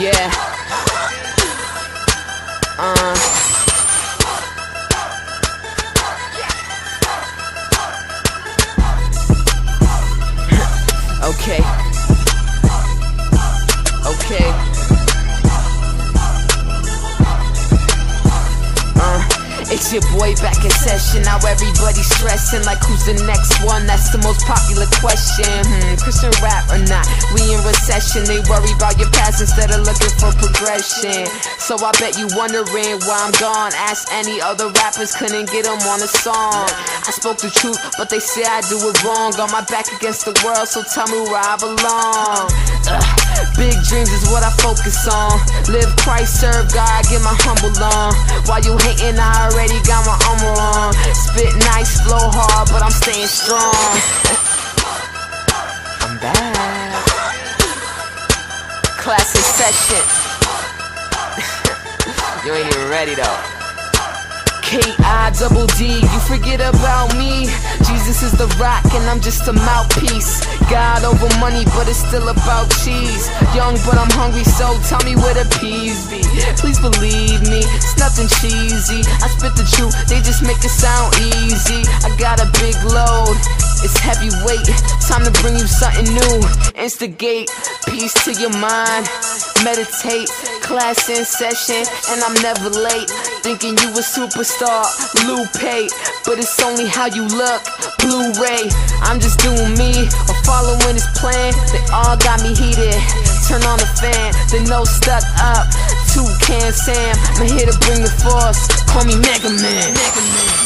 Yeah. Okay. Okay. It's your boy back in session. Now everybody's stressing like who's the next one? That's the most popular question. Christian rap or not? We in recession. They worry about your past instead of looking for progression. So I bet you wondering why I'm gone. Ask any other rappers, couldn't get them on a song. I spoke the truth, but they say I do it wrong. On my back against the world, so tell me where I belong. Big dreams is what I focus on. Live Christ, serve God, get my humble on. While you hating, I already got my armor on. Spit nice, flow hard, but I'm staying strong. I'm back. Class in session. You ain't even ready though. KIDD, you forget about me. Jesus is the rock and I'm just a mouthpiece. God over money, but it's still about cheese. Young but I'm hungry, so tell me where the peas be. Please believe me, it's nothing cheesy. I spit the truth, they just make it sound easy. I got a big load, it's heavyweight. Time to bring you something new. Instigate, peace to your mind. Meditate, class in session, and I'm never late. Thinking you a superstar, Lupe, but it's only how you look, Blu-ray. I'm just doing me, or following his plan. They all got me heated, turn on the fan. They know stuck up, toucan Sam. I'm here to bring the force, call me Megaman.